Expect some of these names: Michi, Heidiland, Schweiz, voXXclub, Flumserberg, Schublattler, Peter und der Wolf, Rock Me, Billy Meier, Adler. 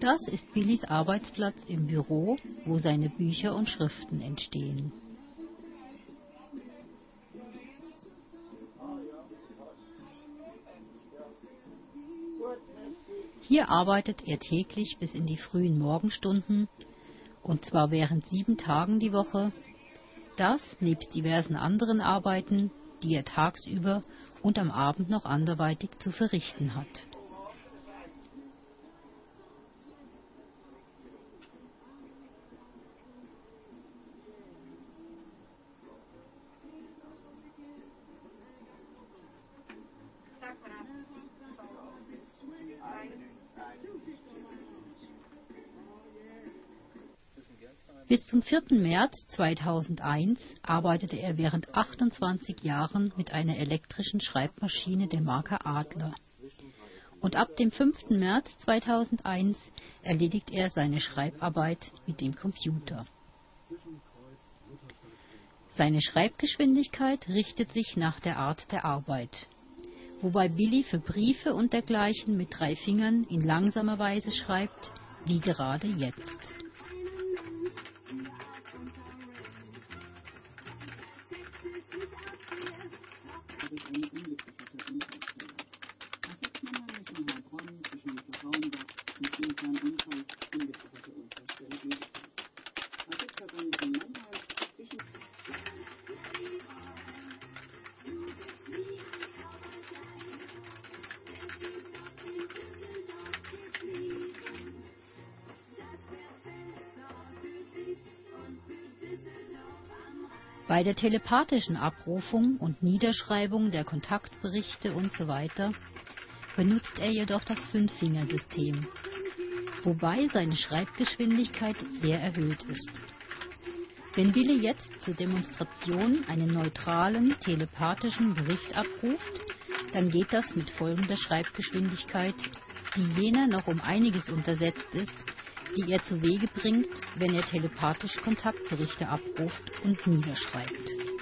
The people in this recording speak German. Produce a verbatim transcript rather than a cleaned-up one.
Das ist Billys Arbeitsplatz im Büro, wo seine Bücher und Schriften entstehen. Hier arbeitet er täglich bis in die frühen Morgenstunden, und zwar während sieben Tagen die Woche. Das nebst diversen anderen Arbeiten, die er tagsüber und am Abend noch anderweitig zu verrichten hat. Bis zum vierten März zweitausendeins arbeitete er während achtundzwanzig Jahren mit einer elektrischen Schreibmaschine der Marke Adler. Und ab dem fünften März zweitausendeins erledigt er seine Schreibarbeit mit dem Computer. Seine Schreibgeschwindigkeit richtet sich nach der Art der Arbeit, wobei Billy für Briefe und dergleichen mit drei Fingern in langsamer Weise schreibt, wie gerade jetzt. Bei der telepathischen Abrufung und Niederschreibung der Kontaktberichte usw. benutzt er jedoch das Fünffingersystem, wobei seine Schreibgeschwindigkeit sehr erhöht ist. Wenn Billy jetzt zur Demonstration einen neutralen telepathischen Bericht abruft, dann geht das mit folgender Schreibgeschwindigkeit, die jener noch um einiges untersetzt ist, die er zu Wege bringt, wenn er telepathisch Kontaktberichte abruft und niederschreibt.